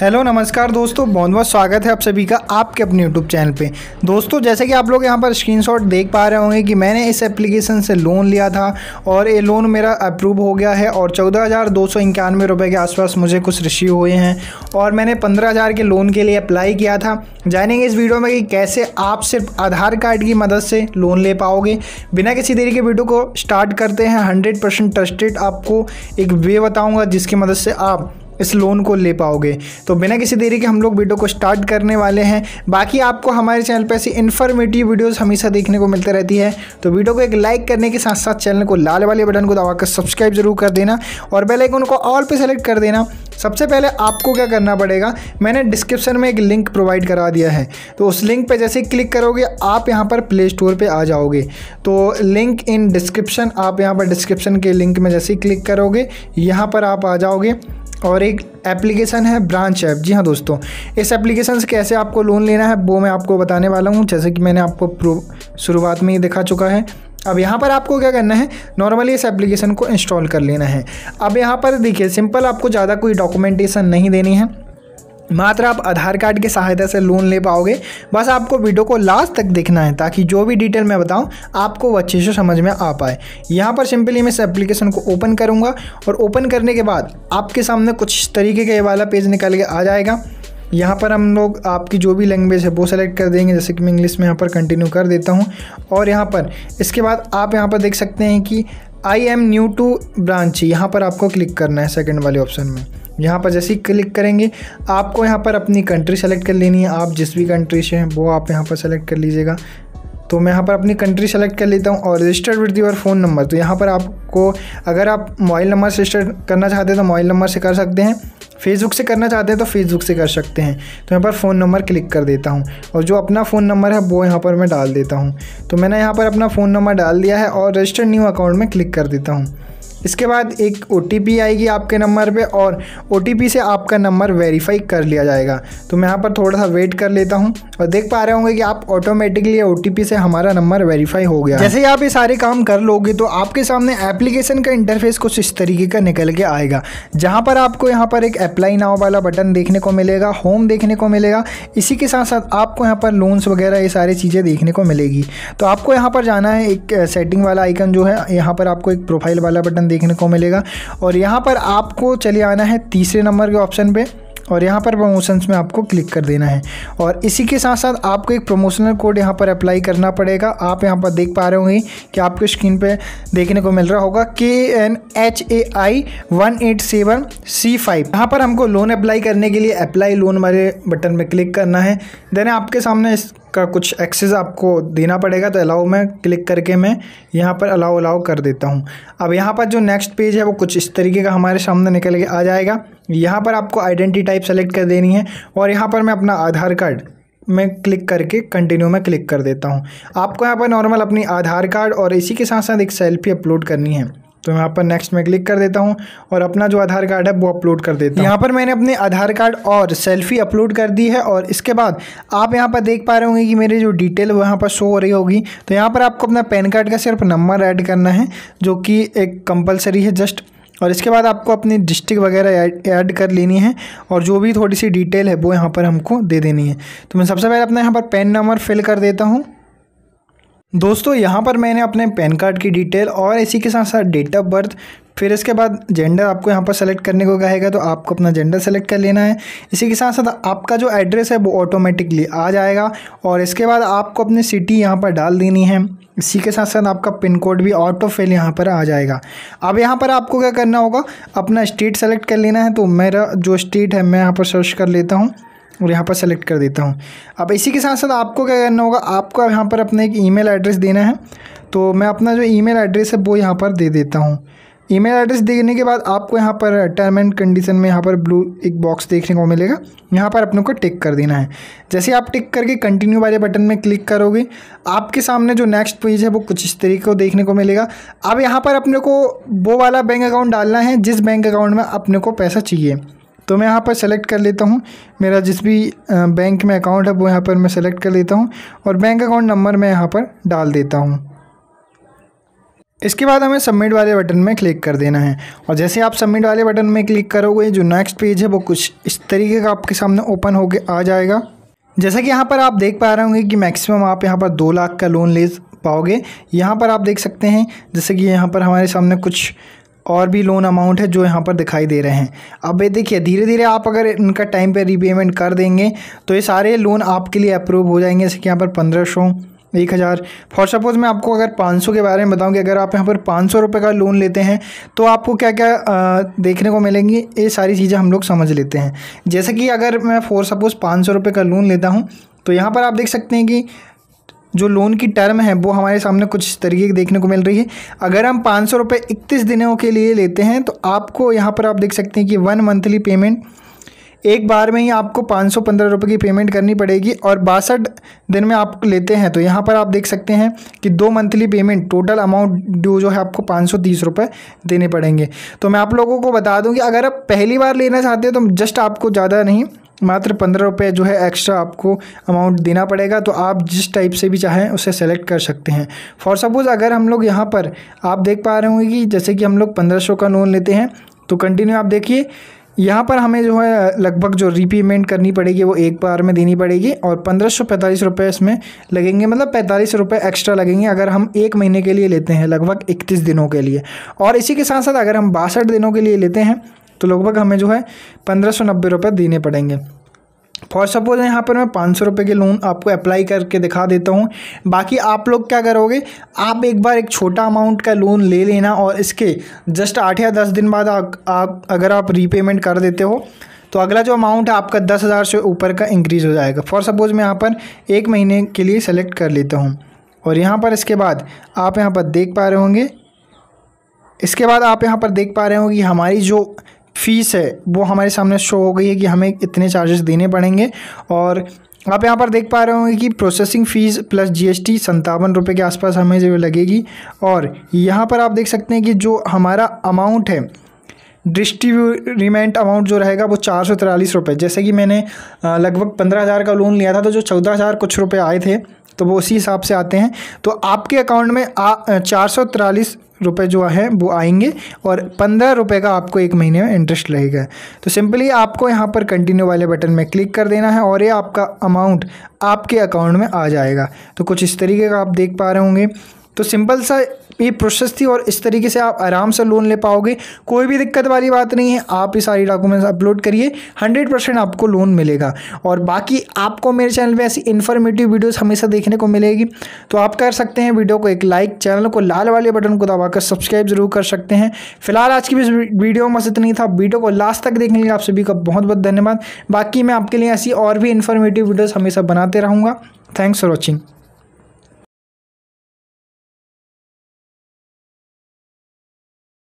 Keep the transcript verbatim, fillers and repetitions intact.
Hello नमस्कार दोस्तों, बहुत बहुत स्वागत है आप सभी का आपके अपने यूट्यूब चैनल पे। दोस्तों जैसे कि आप लोग यहां पर स्क्रीनशॉट देख पा रहे होंगे कि मैंने इस एप्लीकेशन से लोन लिया था और ये लोन मेरा अप्रूव हो गया है और चौदह हज़ार दो सौ इक्यानवे रुपये के आसपास मुझे कुछ रिसीव हुए हैं और मैंने पंद्रह हज़ार के लोन के लिए अप्लाई किया था। जानेंगे इस वीडियो में कि कैसे आप सिर्फ आधार कार्ड की मदद से लोन ले पाओगे। बिना किसी देरी के वीडियो को स्टार्ट करते हैं। हंड्रेड परसेंट ट्रस्टेड आपको एक वे बताऊँगा जिसकी मदद से आप इस लोन को ले पाओगे। तो बिना किसी देरी के हम लोग वीडियो को स्टार्ट करने वाले हैं। बाकी आपको हमारे चैनल पर ऐसी इन्फॉर्मेटिव वीडियोस हमेशा देखने को मिलती रहती है, तो वीडियो को एक लाइक करने के साथ साथ चैनल को लाल वाले बटन को दबाकर सब्सक्राइब जरूर कर देना और बेल आइकन को ऑल पे सेलेक्ट कर देना। सबसे पहले आपको क्या करना पड़ेगा, मैंने डिस्क्रिप्शन में एक लिंक प्रोवाइड करा दिया है, तो उस लिंक पर जैसे क्लिक करोगे आप यहाँ पर प्ले स्टोर पर आ जाओगे। तो लिंक इन डिस्क्रिप्शन, आप यहाँ पर डिस्क्रिप्शन के लिंक में जैसे ही क्लिक करोगे यहाँ पर आप आ जाओगे और एक एप्लीकेशन है ब्रांच ऐप। जी हाँ दोस्तों, इस एप्लीकेशन से कैसे आपको लोन लेना है वो मैं आपको बताने वाला हूँ, जैसे कि मैंने आपको शुरुआत में ही दिखा चुका है। अब यहाँ पर आपको क्या करना है, नॉर्मली इस एप्लीकेशन को इंस्टॉल कर लेना है। अब यहाँ पर देखिए सिंपल, आपको ज़्यादा कोई डॉक्यूमेंटेशन नहीं देनी है, मात्र आप आधार कार्ड की सहायता से लोन ले पाओगे। बस आपको वीडियो को लास्ट तक देखना है ताकि जो भी डिटेल मैं बताऊं आपको अच्छे से समझ में आ पाए। यहाँ पर सिंपली मैं इस एप्लीकेशन को ओपन करूँगा और ओपन करने के बाद आपके सामने कुछ इस तरीके का ये वाला पेज निकल के आ जाएगा। यहाँ पर हम लोग आपकी जो भी लैंग्वेज है वो सेलेक्ट कर देंगे, जैसे कि मैं इंग्लिश में यहाँ पर कंटिन्यू कर देता हूँ। और यहाँ पर इसके बाद आप यहाँ पर देख सकते हैं कि I am new to branch, यहाँ पर आपको क्लिक करना है सेकेंड वाले ऑप्शन में। यहाँ पर जैसे ही क्लिक करेंगे आपको यहाँ पर अपनी कंट्री सेलेक्ट कर लेनी है। आप जिस भी कंट्री से हैं वो आप यहाँ पर सेलेक्ट कर लीजिएगा। तो मैं यहाँ पर अपनी कंट्री सेलेक्ट कर लेता हूँ और registered with your phone number, तो यहाँ पर आपको अगर आप मोबाइल नंबर से रजिस्टर करना चाहते हैं तो मोबाइल नंबर से कर सकते हैं, फेसबुक से करना चाहते हैं तो फेसबुक से कर सकते हैं। तो यहाँ पर फ़ोन नंबर क्लिक कर देता हूँ और जो अपना फ़ोन नंबर है वो यहाँ पर मैं डाल देता हूँ। तो मैंने यहाँ पर अपना फ़ोन नंबर डाल दिया है और रजिस्टर न्यू अकाउंट में क्लिक कर देता हूँ। इसके बाद एक ओ टी पी आएगी आपके नंबर पे और ओ टी पी से आपका नंबर वेरीफाई कर लिया जाएगा। तो मैं यहाँ पर थोड़ा सा वेट कर लेता हूँ और देख पा रहे होंगे कि आप ऑटोमेटिकली ओ टी पी से हमारा नंबर वेरीफाई हो गया। जैसे ही आप ये सारे काम कर लोगे तो आपके सामने एप्लीकेशन का इंटरफेस कुछ इस तरीके का निकल के आएगा, जहाँ पर आपको यहाँ पर एक अप्लाई नाउ वाला बटन देखने को मिलेगा, होम देखने को मिलेगा, इसी के साथ साथ आपको यहाँ पर लोन्स वगैरह ये सारी चीज़ें देखने को मिलेगी। तो आपको यहाँ पर जाना है, एक सेटिंग वाला आइकन जो है यहाँ पर आपको एक प्रोफाइल वाला बटन देखने को मिलेगा और यहाँ पर आपको चले आना है तीसरे नंबर के ऑप्शन पे और यहाँ पर प्रमोशंस में आपको क्लिक कर देना है। और इसी के साथ साथ आपको एक प्रमोशनल कोड यहाँ पर अप्लाई करना पड़ेगा। आप यहाँ पर देख पा रहे होंगे कि आपके स्क्रीन पे देखने को मिल रहा होगा के N H A I one eight seven C five. यहाँ पर हमको लोन अप्लाई करने के लिए अप्लाई लोन वाले बटन में क्लिक करना है। देन आपके सामने इसका कुछ एक्सेस आपको देना पड़ेगा, तो अलाउ में क्लिक करके मैं यहाँ पर अलाउ अलाउ कर देता हूँ। अब यहाँ पर जो नेक्स्ट पेज है वो कुछ इस तरीके का हमारे सामने निकल के आ जाएगा। यहाँ पर आपको आइडेंटिटी टाइप सेलेक्ट कर देनी है और यहाँ पर मैं अपना आधार कार्ड में क्लिक करके कंटिन्यू में क्लिक कर देता हूँ। आपको यहाँ पर नॉर्मल अपनी आधार कार्ड और इसी के साथ साथ एक सेल्फी अपलोड करनी है, तो मैं यहाँ पर नेक्स्ट में क्लिक कर देता हूँ और अपना जो आधार कार्ड है वो अपलोड कर देता हूँ। यहाँ पर मैंने अपने आधार कार्ड और सेल्फी अपलोड कर दी है और इसके बाद आप यहाँ पर देख पा रहे होंगे कि मेरी जो डिटेल वो यहाँ पर शो हो रही होगी। तो यहाँ पर आपको अपना पैन कार्ड का सिर्फ नंबर ऐड करना है जो कि एक कंपलसरी है जस्ट, और इसके बाद आपको अपनी डिस्ट्रिक्ट वगैरह ऐड कर लेनी है और जो भी थोड़ी सी डिटेल है वो यहाँ पर हमको दे देनी है। तो मैं सबसे पहले अपना यहाँ पर पैन नंबर फिल कर देता हूँ। दोस्तों यहाँ पर मैंने अपने पैन कार्ड की डिटेल और इसी के साथ साथ डेट ऑफ बर्थ, फिर इसके बाद जेंडर आपको यहाँ पर सेलेक्ट करने को कहेगा, तो आपको अपना जेंडर सेलेक्ट कर लेना है। इसी के साथ साथ आपका जो एड्रेस है वो ऑटोमेटिकली आ जाएगा और इसके बाद आपको अपनी सिटी यहाँ पर डाल देनी है। इसी के साथ साथ आपका पिन कोड भी ऑटो फिल यहाँ पर आ जाएगा। अब यहाँ पर आपको क्या करना होगा, अपना स्टेट सेलेक्ट कर लेना है। तो मेरा जो स्टेट है मैं यहाँ पर सर्च कर लेता हूँ और यहाँ पर सेलेक्ट कर देता हूँ। अब इसी के साथ साथ आपको क्या करना होगा, आपको यहाँ पर अपना एक ईमेल एड्रेस देना है। तो मैं अपना जो ईमेल एड्रेस है वो यहाँ पर दे देता हूँ। ईमेल एड्रेस देने के बाद आपको यहाँ पर टर्म एंड कंडीशन में यहाँ पर ब्लू एक बॉक्स देखने को मिलेगा, यहाँ पर अपने को टिक कर देना है। जैसे आप टिक करके कंटिन्यू वाले बटन में क्लिक करोगे आपके सामने जो नेक्स्ट पेज है वो कुछ इस तरीके को देखने को मिलेगा। अब यहाँ पर अपने को वो वाला बैंक अकाउंट डालना है जिस बैंक अकाउंट में अपने को पैसा चाहिए। तो मैं यहाँ पर सेलेक्ट कर लेता हूँ, मेरा जिस भी बैंक में अकाउंट है वो यहाँ पर मैं सेलेक्ट कर लेता हूँ और बैंक अकाउंट नंबर मैं यहाँ पर डाल देता हूँ। इसके बाद हमें सबमिट वाले बटन में क्लिक कर देना है। और जैसे आप सबमिट वाले बटन में क्लिक करोगे जो नेक्स्ट पेज है वो कुछ इस तरीके का आपके सामने ओपन होके आ जाएगा। जैसा कि यहाँ पर आप देख पा रहे होंगे कि मैक्सिमम आप यहाँ पर दो लाख का लोन ले पाओगे। यहाँ पर आप देख सकते हैं जैसे कि यहाँ पर हमारे सामने कुछ और भी लोन अमाउंट है जो यहाँ पर दिखाई दे रहे हैं। अब ये देखिए धीरे धीरे आप अगर इनका टाइम पे रीपेमेंट कर देंगे तो ये सारे लोन आपके लिए अप्रूव हो जाएंगे। जैसे कि यहाँ पर पंद्रह सौ एक हज़ार फॉर सपोज मैं आपको अगर पाँच सौ के बारे में बताऊं कि अगर आप यहाँ पर पाँच सौ रुपये का लोन लेते हैं तो आपको क्या क्या आ, देखने को मिलेंगी, ये सारी चीज़ें हम लोग समझ लेते हैं। जैसे कि अगर मैं फॉर सपोज़ पाँच सौ रुपये का लोन लेता हूँ तो यहाँ पर आप देख सकते हैं कि जो लोन की टर्म है वो हमारे सामने कुछ तरीके की देखने को मिल रही है। अगर हम पाँच सौ रुपये इकतीस दिनों के लिए लेते हैं तो आपको यहाँ पर आप देख सकते हैं कि वन मंथली पेमेंट एक बार में ही आपको पाँच सौ पंद्रह रुपये की पेमेंट करनी पड़ेगी। और बासठ दिन में आप लेते हैं तो यहाँ पर आप देख सकते हैं कि दो monthly payment total amount due जो है आपको पाँच सौ तीस रुपये देने पड़ेंगे। तो मैं आप लोगों को बता दूँ कि अगर आप पहली बार लेना चाहते हैं तो जस्ट आपको ज़्यादा नहीं मात्र पंद्रह रुपये जो है एक्स्ट्रा आपको अमाउंट देना पड़ेगा। तो आप जिस टाइप से भी चाहें उसे सेलेक्ट कर सकते हैं। फॉर सपोज़ अगर हम लोग यहाँ पर आप देख पा रहे होंगे कि जैसे कि हम लोग पंद्रह सौ का लोन लेते हैं तो कंटिन्यू आप देखिए यहाँ पर हमें जो है लगभग जो रीपेमेंट करनी पड़ेगी वो एक बार में देनी पड़ेगी। और पंद्रह सौ पैंतालीस रुपये इसमें लगेंगे, मतलब पैंतालीस रुपये एक्स्ट्रा लगेंगे अगर हम एक महीने के लिए लेते हैं, लगभग इकतीस दिनों के लिए। और इसी के साथ साथ अगर हम बासठ दिनों के लिए लेते हैं तो लगभग हमें जो है पंद्रह सौ नब्बे रुपये देने पड़ेंगे। फॉर सपोज यहाँ पर मैं पाँच सौ रुपये के लोन आपको अप्लाई करके दिखा देता हूँ। बाकी आप लोग क्या करोगे, आप एक बार एक छोटा अमाउंट का लोन ले लेना और इसके जस्ट आठ या दस दिन बाद आप, आप अगर आप रीपेमेंट कर देते हो तो अगला जो अमाउंट है आपका दस हज़ार से ऊपर का इंक्रीज़ हो जाएगा। फॉर सपोज़ मैं यहाँ पर एक महीने के लिए सेलेक्ट कर लेता हूँ। और यहाँ पर इसके बाद आप यहाँ पर देख पा रहे होंगे इसके बाद आप यहाँ पर देख पा रहे होंगे कि हमारी जो फ़ीस है वो हमारे सामने शो हो गई है कि हमें इतने चार्जेस देने पड़ेंगे। और आप यहाँ पर देख पा रहे होंगे कि प्रोसेसिंग फ़ीस प्लस जीएसटी संतावन रुपये के आसपास हमें जो लगेगी। और यहाँ पर आप देख सकते हैं कि जो हमारा अमाउंट है डिस्ट्रीब्यूमेंट अमाउंट जो रहेगा वो चार सौ तिरालीस रुपये। जैसे कि मैंने लगभग पंद्रह हज़ार का लोन लिया था तो जो चौदह हज़ार कुछ रुपये आए थे तो वो उसी हिसाब से आते हैं। तो आपके अकाउंट में चार सौ तिरालीस रुपये जो है वो आएंगे और पंद्रह रुपये का आपको एक महीने में इंटरेस्ट लगेगा। तो सिंपली आपको यहाँ पर कंटिन्यू वाले बटन में क्लिक कर देना है और ये आपका अमाउंट आपके अकाउंट में आ जाएगा। तो कुछ इस तरीके का आप देख पा रहे होंगे। तो सिंपल सा ये प्रोसेस थी और इस तरीके से आप आराम से लोन ले पाओगे। कोई भी दिक्कत वाली बात नहीं है, आप ये सारी डॉक्यूमेंट्स अपलोड करिए, हंड्रेड परसेंट आपको लोन मिलेगा। और बाकी आपको मेरे चैनल पे ऐसी इन्फॉर्मेटिव वीडियोस हमेशा देखने को मिलेगी। तो आप कर सकते हैं वीडियो को एक लाइक, चैनल को लाल वाले बटन को दबाकर सब्सक्राइब जरूर कर सकते हैं। फिलहाल आज की इस वीडियो में बस इतना ही था। वीडियो को लास्ट तक देखने के लिए आप सभी का बहुत बहुत धन्यवाद। बाकी मैं आपके लिए ऐसी और भी इन्फॉर्मेटिव वीडियोज़ हमेशा बनाते रहूँगा। Thanks for watching.